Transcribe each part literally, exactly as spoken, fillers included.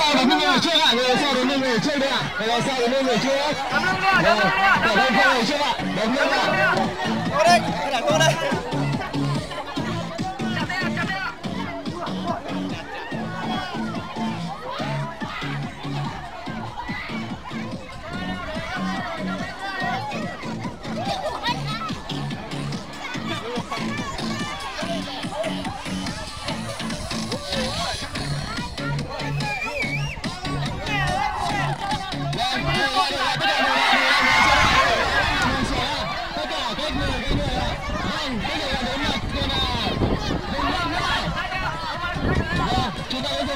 Sao đến bên người trước. Rồi, để lên con người trước ạ. Đúng rồi ạ. Cô đây, cô đẩy cô đây.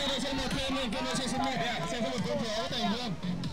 Hãy subscribe cho kênh Ghiền Mì Gõ để không bỏ lỡ những video hấp dẫn.